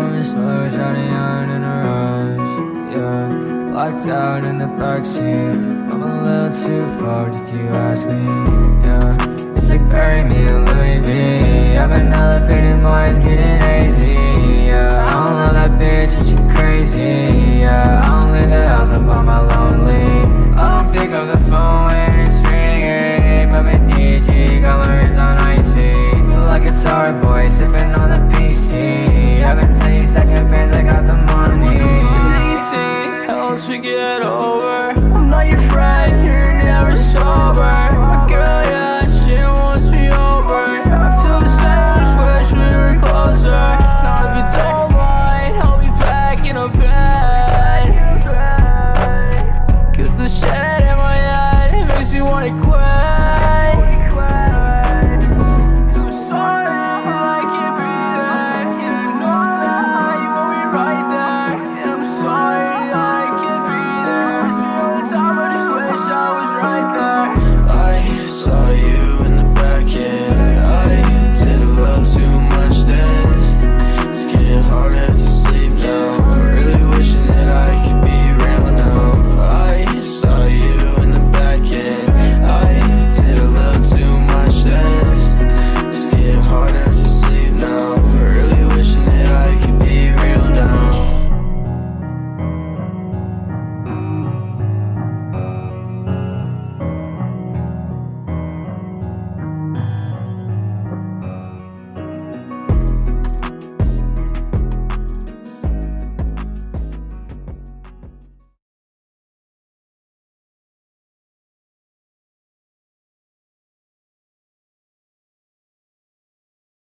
moving slow, shining out in a rush. Yeah, locked out in the backseat. I'm a little too far if you ask me. Yeah, it's like bury me in Louis V. I've been elevating, my eyes getting hazy. Yeah, I don't love that bitch, but you crazy. Yeah, I don't leave the house, I'm by my lonely. I don't pick up the phone and it's ringing. But my DG colors on icy. Feel like a tar boy sipping on the PC. I've been saying second bands, I got the money. 18 hells, we get old.